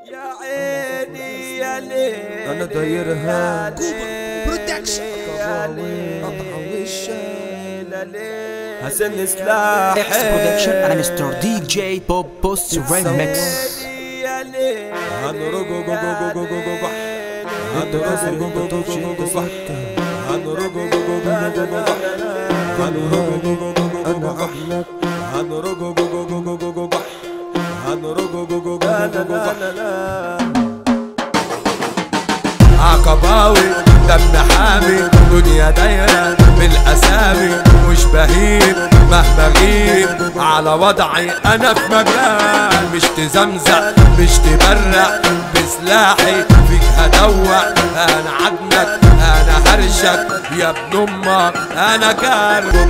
يا عيني يا ليل انا دايرها كوبر برودكشن اطعم الشام حسن سلاحي برودكشن انا مستر دي جي بوب بوس ريمكس عقباوي دم حامي دنيا دايرة بالاسامي مش بهيم مهما غيب على وضعي انا في مجال مش تزمزق مش تبرق بسلاحي فيك هدوق انا عجنك انا هرشك يا ابن امك انا كاربك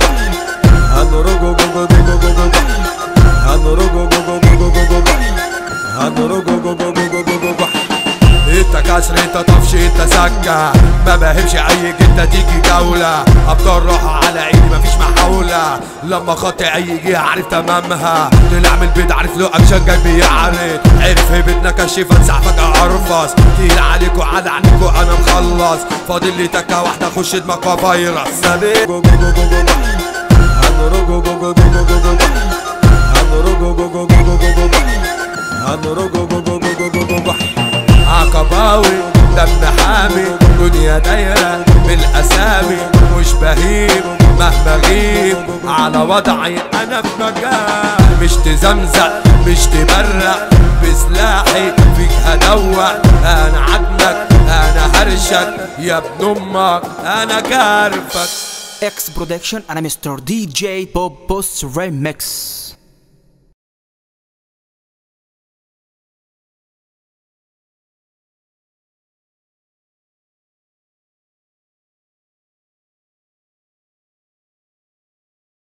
انت كسر انت طفش انت سكة ما بهمش اي جدة تيجي جولة ابطال روحها على عيني مفيش محاولة لما خطي اي جهة عارف تمامها طلع من البيت عارف له اكشن جاي بيعرض عرف هيبتنا كشيفة تسعفك اقرفص تقيل عليك وعلى عنيك وانا مخلص فاضل لي تكة واحدة اخش دماغك وفيروس عقباوي دم حامي دنيا دايرة بالاسامي مش بهيم مهما غيب على وضعي انا في مجال مش تزمزق مش تبرق بسلاحي فيك هدوق انا عجنك انا هرشك يا ابن امك انا كارفك اكس برودكشن انا مستر دي جي بوب بوس ريمكس.